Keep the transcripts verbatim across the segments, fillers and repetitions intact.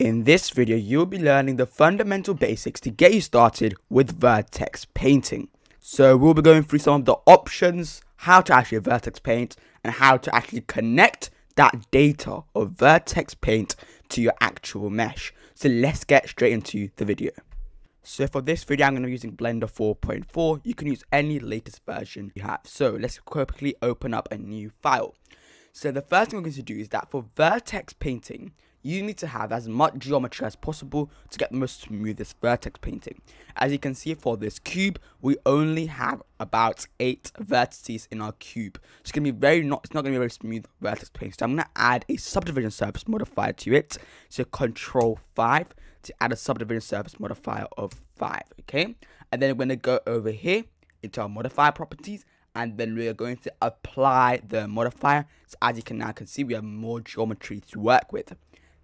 In this video, you'll be learning the fundamental basics to get you started with vertex painting. So we'll be going through some of the options, how to actually vertex paint, and how to actually connect that data of vertex paint to your actual mesh. So let's get straight into the video. So for this video, I'm going to be using Blender four point four. You can use any latest version you have. So let's quickly open up a new file. So the first thing we're going to do is that for vertex painting, you need to have as much geometry as possible to get the most smoothest vertex painting. As you can see for this cube, we only have about eight vertices in our cube. It's gonna be very not it's not gonna be a very smooth vertex paint. So I'm gonna add a subdivision surface modifier to it. So control five to add a subdivision surface modifier of five. Okay. And then we're gonna go over here into our modifier properties. And then we are going to apply the modifier. So as you can now can see, we have more geometry to work with.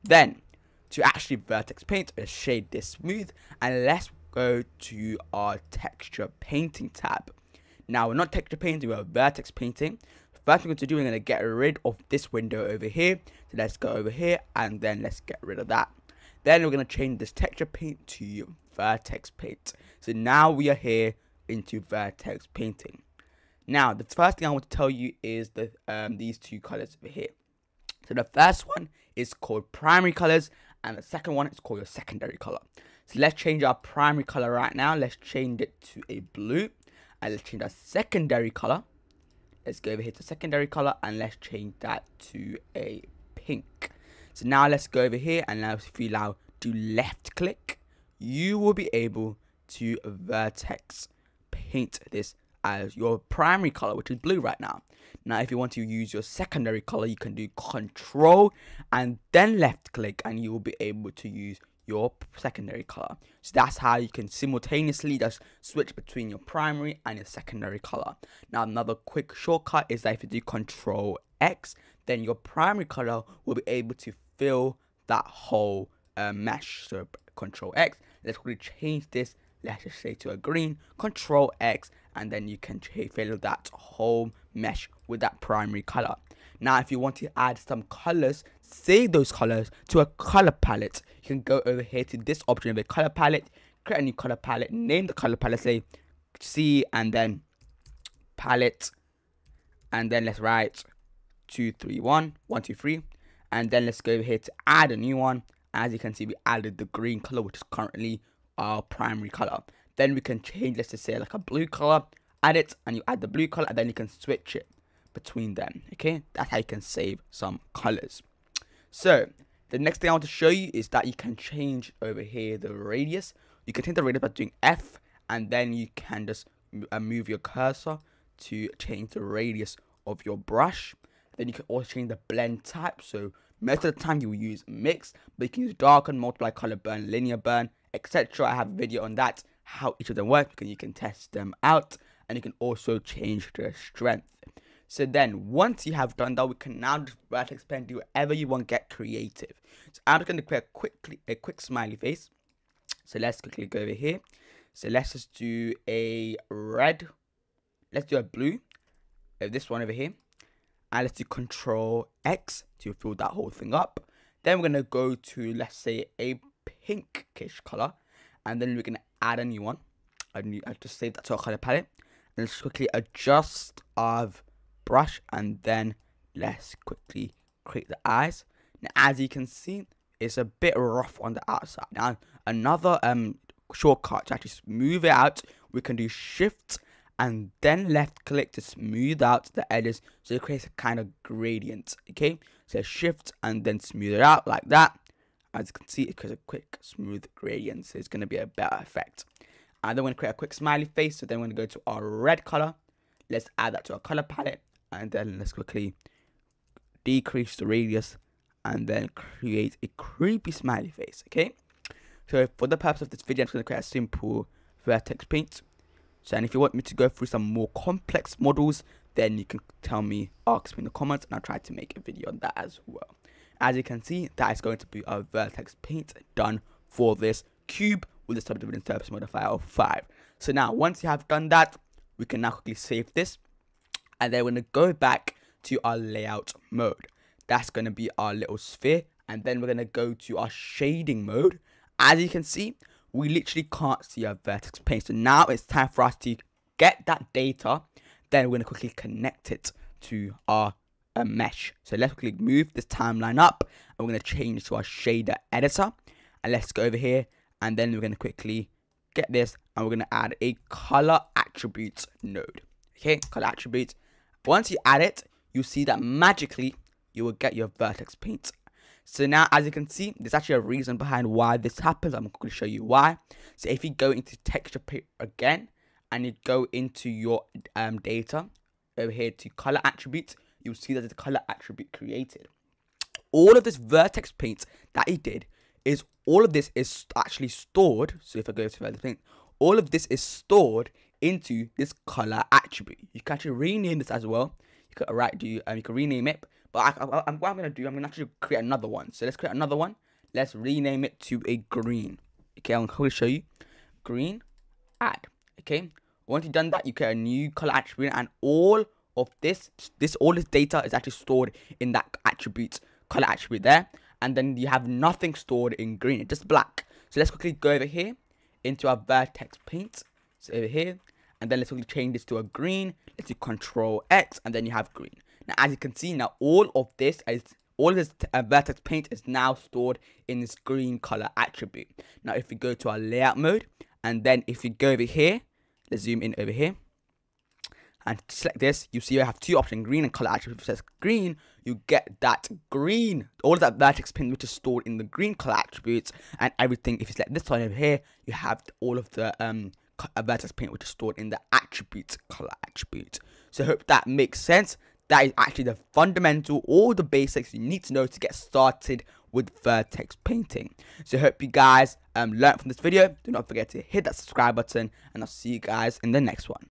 Then, to actually vertex paint, let's shade this smooth, and let's go to our texture painting tab. Now, we're not texture painting, we're vertex painting. First thing we're going to do, we're going to get rid of this window over here. So let's go over here, and then let's get rid of that. Then we're going to change this texture paint to vertex paint. So now we are here into vertex painting. Now, the first thing I want to tell you is the um, these two colors over here. So the first one is called primary colors, and the second one is called your secondary color. So let's change our primary color right now. Let's change it to a blue, and let's change our secondary color. Let's go over here to secondary color, and let's change that to a pink. So now let's go over here, and now if you now do left click, you will be able to vertex paint this as your primary color, which is blue right now. Now, if you want to use your secondary color, you can do control and then left click, and you will be able to use your secondary color. So that's how you can simultaneously just switch between your primary and your secondary color. Now, another quick shortcut is that if you do control X, then your primary color will be able to fill that whole uh, mesh. So control X, let's quickly change this. Let's just say to a green, control X, and then you can fill that whole mesh with that primary color. Now, if you want to add some colors, save those colors to a color palette. You can go over here to this option of a color palette, create a new color palette, name the color palette, say C, and then palette, and then let's write two, three, one, one, two, three, and then let's go over here to add a new one. As you can see, we added the green color, which is currently our primary color. Then we can change this to say like a blue color, add it, and you add the blue color, and then you can switch it between them. Okay, that's how you can save some colors. So the next thing I want to show you is that you can change over here the radius. You can change the radius by doing F, and then you can just move your cursor to change the radius of your brush. Then you can also change the blend type. So most of the time you will use mix, but you can use darken, multiply, color burn, linear burn, etc. I have a video on that, how each of them work, because you can test them out, and you can also change the strength. So then once you have done that, we can now just vertex paint, do whatever you want, get creative. So I'm just going to create quickly a quick smiley face. So let's quickly go over here. So let's just do a red, let's do a blue, this one over here, and let's do control X to fill that whole thing up. Then we're going to go to, let's say, a pinkish color, and then we're going to add a new one. I just save that to our color palette, and let's quickly adjust our brush, and then let's quickly create the eyes. Now, as you can see, it's a bit rough on the outside. Now, another um shortcut to actually smooth it out, we can do shift and then left click to smooth out the edges, so it creates a kind of gradient. Okay, so shift and then smooth it out like that. As you can see, it creates a quick, smooth gradient, so it's going to be a better effect. And then we're going to create a quick smiley face, so then we're going to go to our red color. Let's add that to our color palette, and then let's quickly decrease the radius, and then create a creepy smiley face, okay? So for the purpose of this video, I'm just going to create a simple vertex paint. So, and if you want me to go through some more complex models, then you can tell me, ask me in the comments, and I'll try to make a video on that as well. As you can see, that is going to be our vertex paint done for this cube with a subdivision surface modifier of five. So now, once you have done that, we can now quickly save this. And then we're going to go back to our layout mode. That's going to be our little sphere. and then we're going to go to our shading mode. As you can see, we literally can't see our vertex paint. So now it's time for us to get that data. Then we're going to quickly connect it to our uh, mesh. So let's quickly move this timeline up, and we're going to change to our shader editor. And let's go over here, and then we're going to quickly get this, and we're going to add a color attributes node. Okay, color attributes. Once you add it, you'll see that magically you will get your vertex paint. So now, as you can see, there's actually a reason behind why this happens. I'm going to show you why. So if you go into texture paint again, and you go into your um, data over here to color attributes, you'll see that there's a color attribute created. All of this vertex paint that he did is all of this is actually stored. So if I go to vertex paint, all of this is stored into this color attribute. You can actually rename this as well. You could right do um, you can rename it. But I, I, I, what I'm gonna do, I'm gonna actually create another one. So let's create another one. Let's rename it to a green. Okay, I'm gonna show you green add. Okay, once you've done that, you get a new color attribute, and all of this, this all this data is actually stored in that attribute color attribute there. And then you have nothing stored in green, just black. So let's quickly go over here into our vertex paint. So over here, and then let's quickly change this to a green. Let's do Control X, and then you have green. Now, as you can see, now all of this is all of this uh, vertex paint is now stored in this green color attribute. Now, if we go to our layout mode, and then if you go over here, let's zoom in over here, and select this, you see I have two options, green and color attribute. If it says green, you get that green, all of that vertex paint which is stored in the green color attributes and everything. If you select this one over here, you have all of the um. a vertex paint which is stored in the attribute color attribute. So I hope that makes sense. That is actually the fundamental, all the basics you need to know to get started with vertex painting. So I hope you guys um learned from this video. Do not forget to hit that subscribe button, and I'll see you guys in the next one.